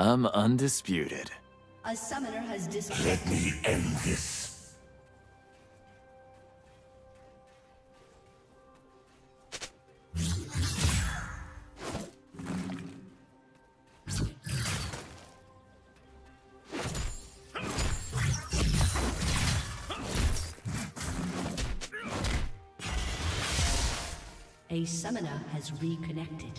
I'm undisputed. A summoner has disconnected. Let me end this. A summoner has reconnected.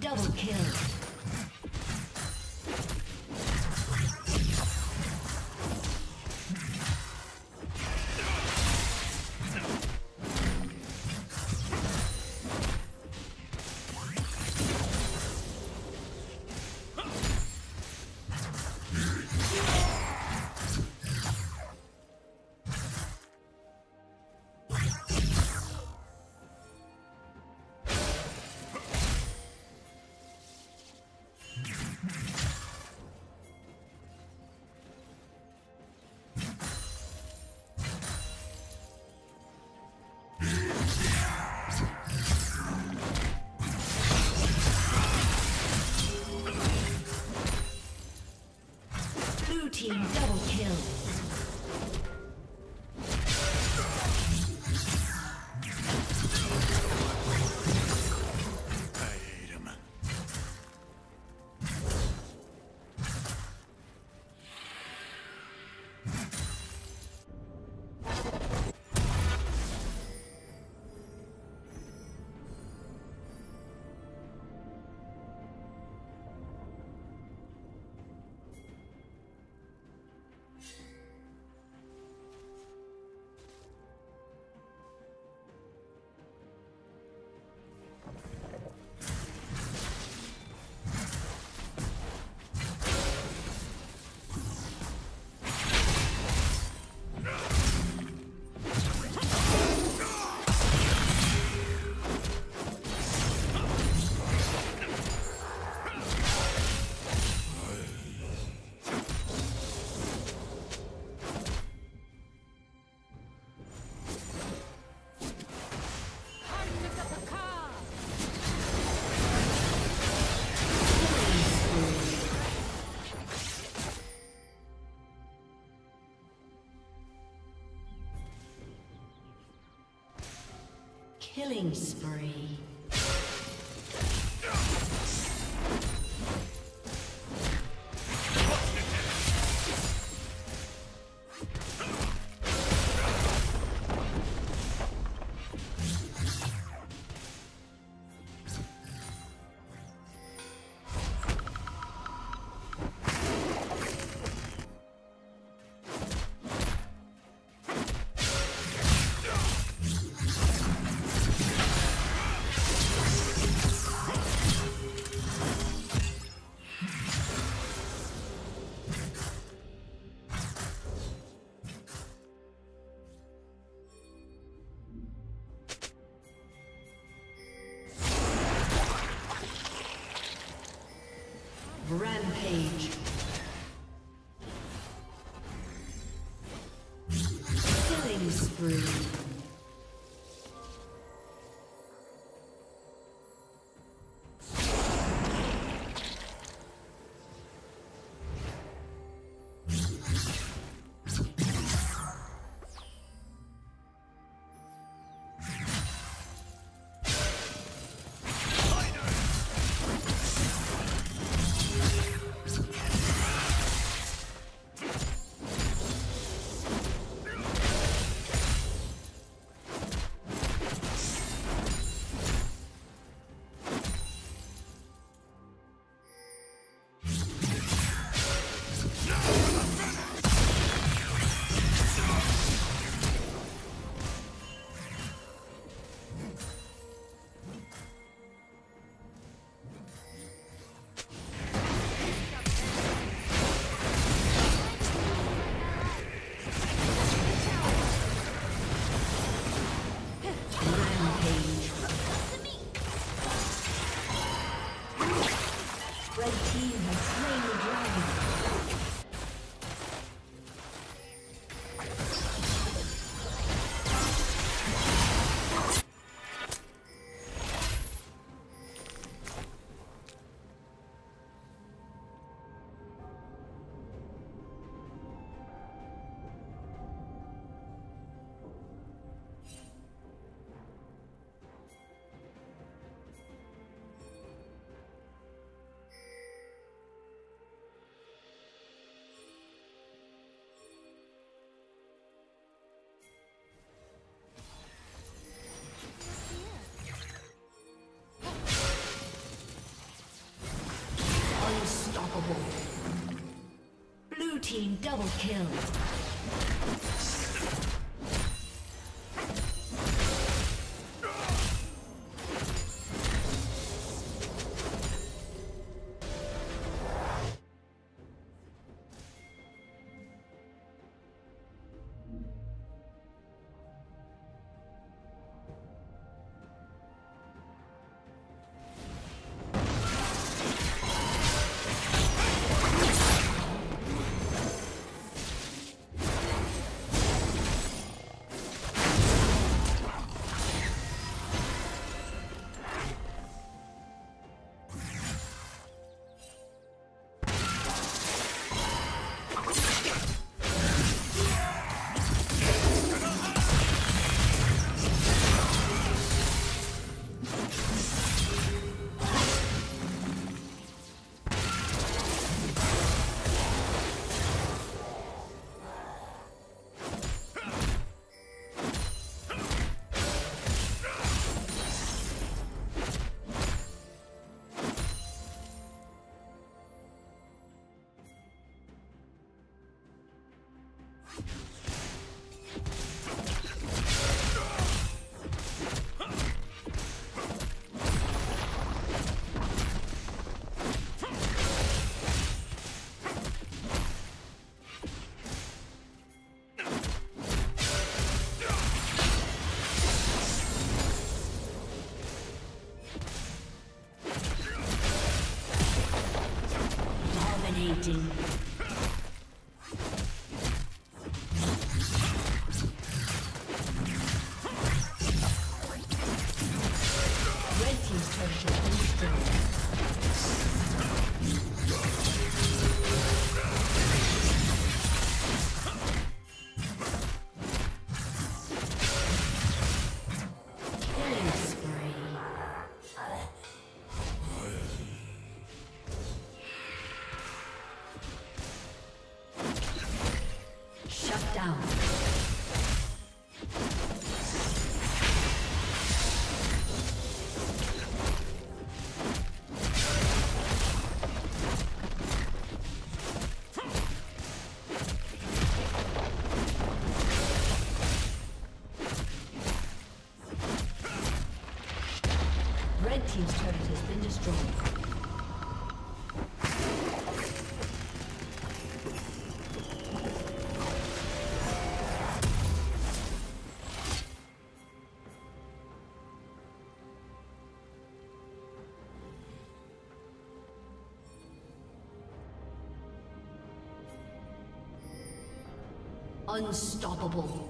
Double kill. Killing spree. Rampage. Killing spree. Blue team double kill. team's turret has been destroyed. Unstoppable.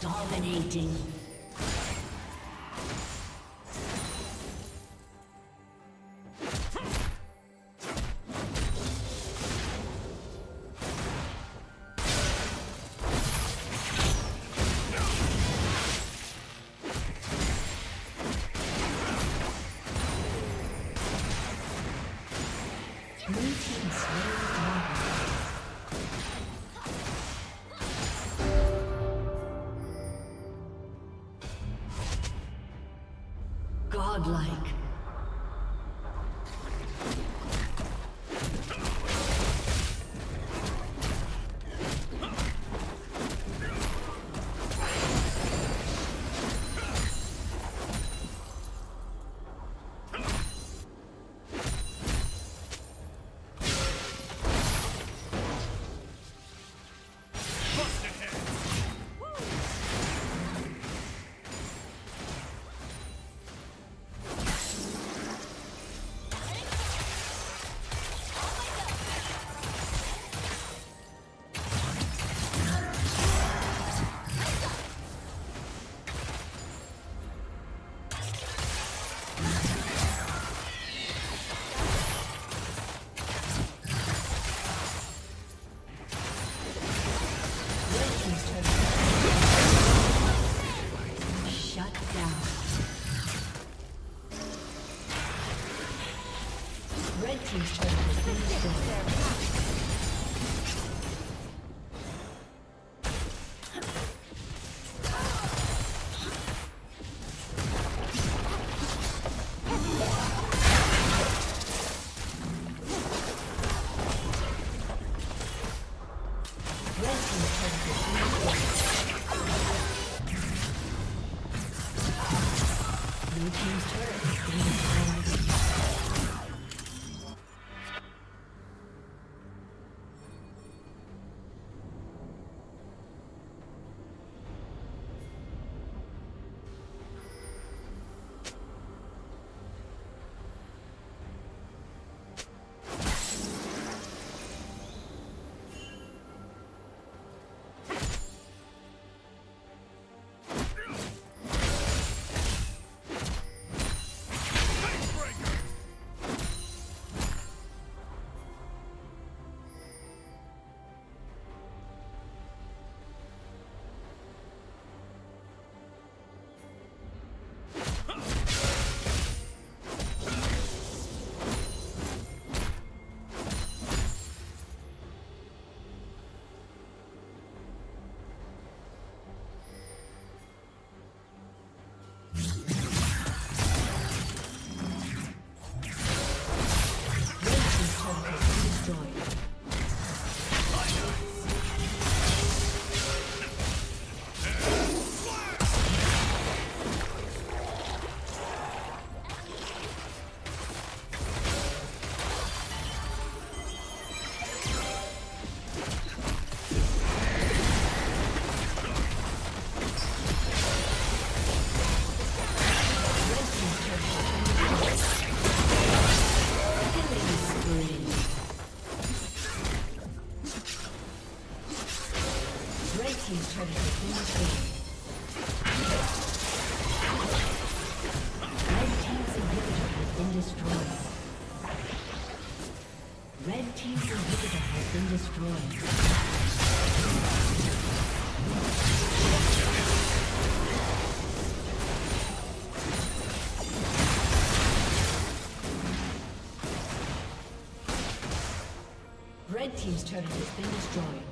Dominating. Godlike. team's turret has been destroyed. Red team's inhibitor has been destroyed. Red team's inhibitor has been destroyed. Red team's turret has been destroyed.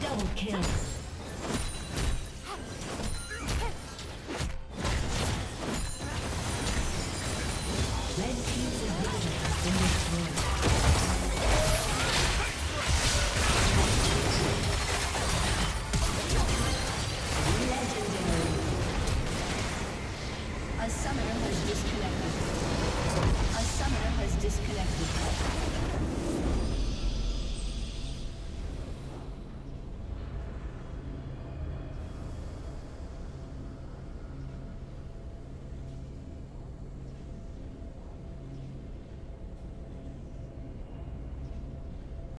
Double kill. A summoner has disconnected.